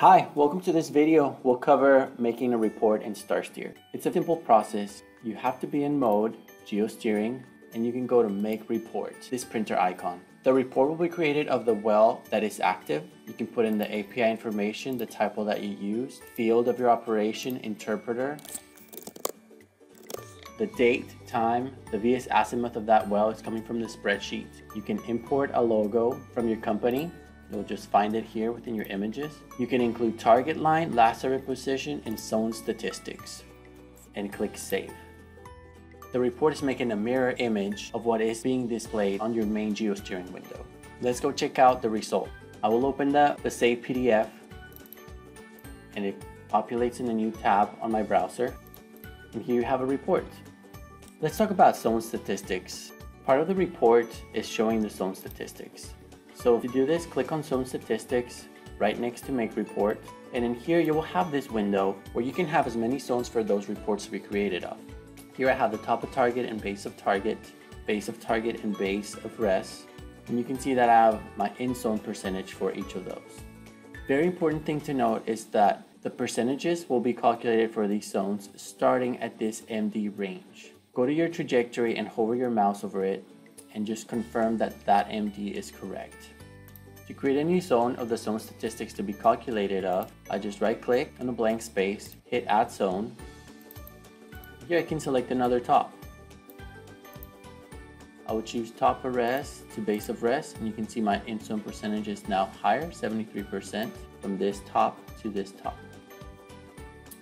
Hi, welcome to this video. We'll cover making a report in StarSteer. It's a simple process. You have to be in mode, Geosteering, and you can go to Make Report, this printer icon. The report will be created of the well that is active. You can put in the API information, the typo that you used, field of your operation, interpreter, the date, time, the VS azimuth of that well is coming from the spreadsheet. You can import a logo from your company. You'll just find it here within your images. You can include target line, LASA reposition, and zone statistics, and click Save. The report is making a mirror image of what is being displayed on your main Geosteering window. Let's go check out the result. I will open the saved PDF, and it populates in a new tab on my browser. And here you have a report. Let's talk about zone statistics. Part of the report is showing the zone statistics. So to do this, click on Zone Statistics right next to Make Report, and in here you will have this window where you can have as many zones for those reports to be created of. Here I have the top of target and base of target, and base of res, and you can see that I have my in-zone percentage for each of those. Very important thing to note is that the percentages will be calculated for these zones starting at this MD range. Go to your trajectory and hover your mouse over it, and just confirm that that MD is correct. To create a new zone of the zone statistics to be calculated of, I just right click on the blank space, hit add zone. Here I can select another top. I would choose top of res to base of res, and you can see my in zone percentage is now higher, 73% from this top to this top.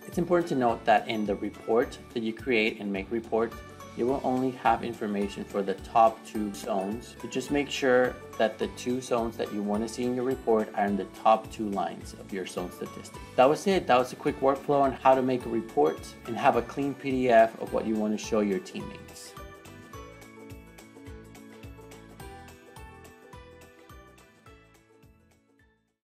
It's important to note that in the report that you create and Make Report, you will only have information for the top two zones. So just make sure that the two zones that you want to see in your report are in the top two lines of your zone statistic. That was it. That was a quick workflow on how to make a report and have a clean PDF of what you want to show your teammates.